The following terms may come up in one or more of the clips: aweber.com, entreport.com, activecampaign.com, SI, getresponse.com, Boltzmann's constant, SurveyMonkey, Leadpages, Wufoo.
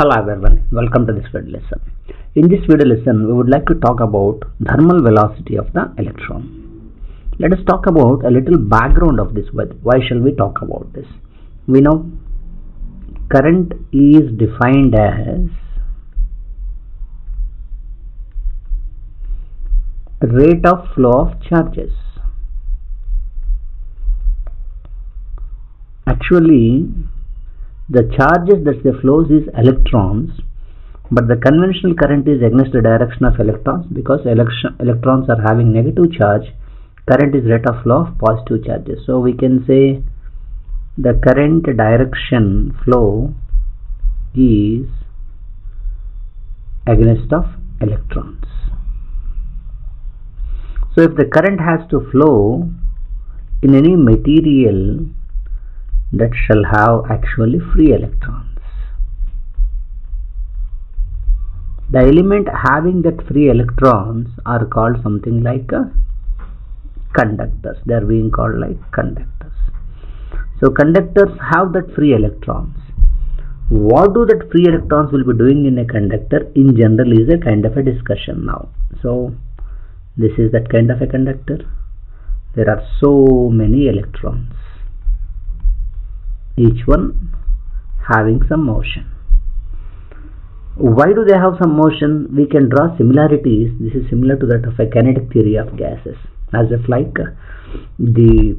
Hello everyone, welcome to this video lesson. In this video lesson we would like to talk about thermal velocity of the electron. Let us talk about a little background of this. Why shall we talk about this? We know current is defined as rate of flow of charges. Actually the charges that they flows is electrons, but the conventional current is against the direction of electrons because electrons are having negative charge. Current is rate of flow of positive charges. So we can say the current direction flow is against of electrons. So if the current has to flow in any material that shall have actually free electrons, the element having that free electrons are called something like conductors. They are being called like conductors. So conductors have that free electrons. What do that free electrons will be doing in a conductor in general is a kind of a discussion now. So this is that kind of a conductor. There are so many electrons, each one having some motion. Why do they have some motion? We can draw similarities. This is similar to that of a kinetic theory of gases, as if like the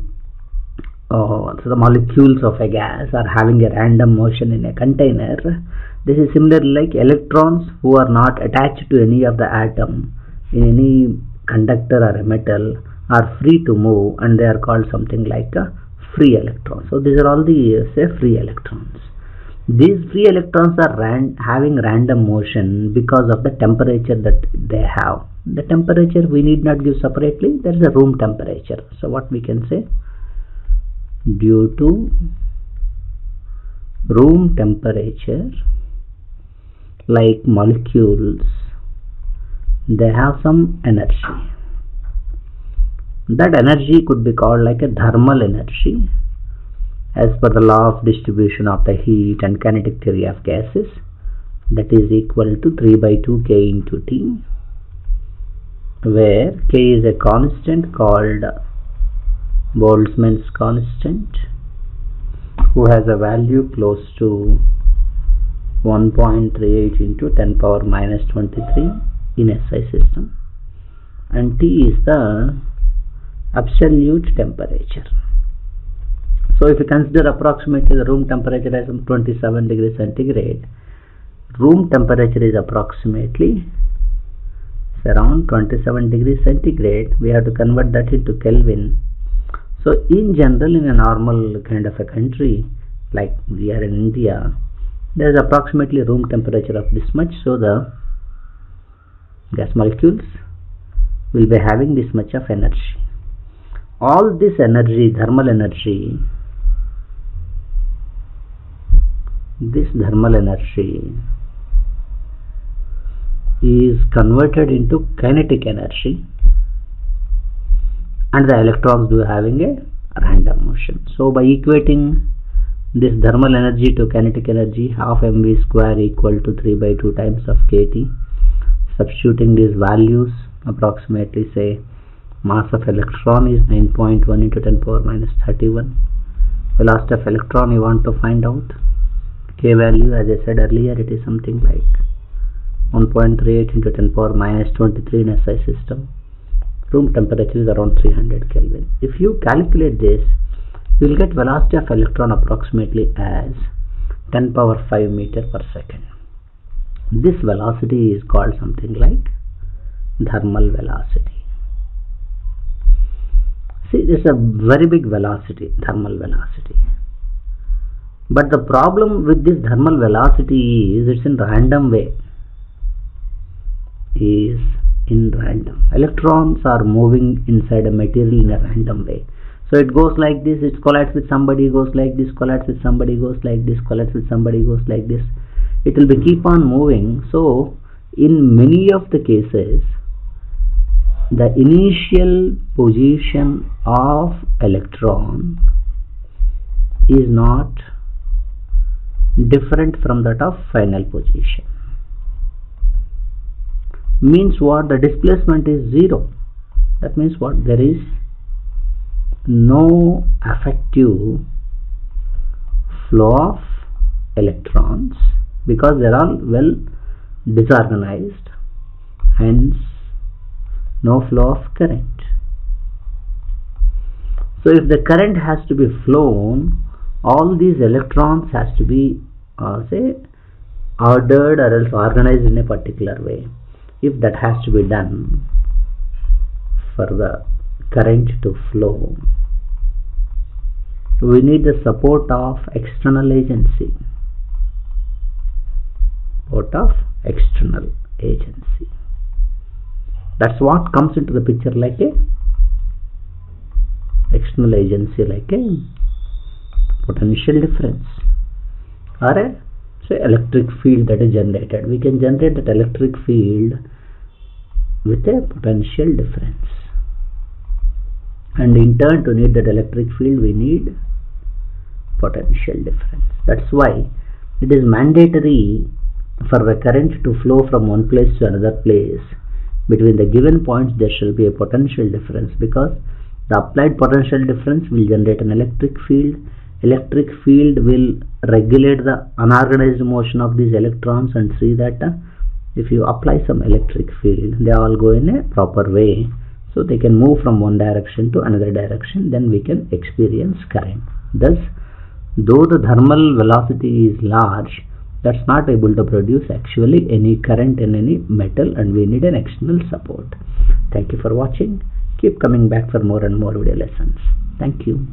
molecules of a gas are having a random motion in a container. This is similar like electrons who are not attached to any of the atom in any conductor or a metal are free to move, and they are called something like free electrons. So these are all the free electrons. These free electrons are having random motion because of the temperature that they have. The temperature we need not give separately. There is a room temperature. So what we can say, due to room temperature, like molecules, they have some energy. That energy could be called like a thermal energy as per the law of distribution of the heat and kinetic theory of gases. That is equal to 3/2 k into T, where k is a constant called Boltzmann's constant, who has a value close to 1.38 into 10⁻²³ in SI system, and T is the absolute temperature. So if you consider approximately the room temperature as 27°C, room temperature is approximately around 27°C. We have to convert that into Kelvin. So in general, in a normal kind of a country like we are in India, there is approximately room temperature of this much. So the gas molecules will be having this much of energy. All this energy, thermal energy, is converted into kinetic energy, and the electrons do having a random motion. So by equating this thermal energy to kinetic energy, ½mv² equal to 3/2 times of kT, substituting these values, approximately say mass of electron is 9.1 into 10⁻¹⁰. Velocity of electron you want to find out. K value, as I said earlier, it is something like 1.38 into 10⁻²³ in SI system. Room temperature is around 300 Kelvin. If you calculate this, you will get velocity of electron approximately as 10⁵ m/s. This velocity is called something like thermal velocity. See, this is a very big velocity, thermal velocity. But the problem with this thermal velocity is it's in random way. Electrons are moving inside a material in a random way. So it goes like this, it collides with somebody, goes like this, collides with somebody, goes like this, collides with somebody, goes like this. It will be keep on moving. So in many of the cases, the initial position of electron is not different from that of final position. Means what? The displacement is zero. That means what? There is no effective flow of electrons because they are all well disorganized, hence no flow of current. So if the current has to be flown, all these electrons has to be say ordered or else organized in a particular way. If that has to be done for the current to flow, we need the support of external agency. Support of external agency. That's what comes into the picture like a external agency, like a potential difference or a say electric field that is generated. We can generate that electric field with a potential difference, and in turn to need that electric field we need potential difference. That's why it is mandatory for the current to flow from one place to another place. Between the given points there shall be a potential difference, because the applied potential difference will generate an electric field. Electric field will regulate the unorganized motion of these electrons, and see that if you apply some electric field, they all go in a proper way, so they can move from one direction to another direction. Then we can experience current. Thus, though the thermal velocity is large, that's not able to produce actually any current in any metal, and we need an external support. Thank you for watching. Keep coming back for more and more video lessons. Thank you.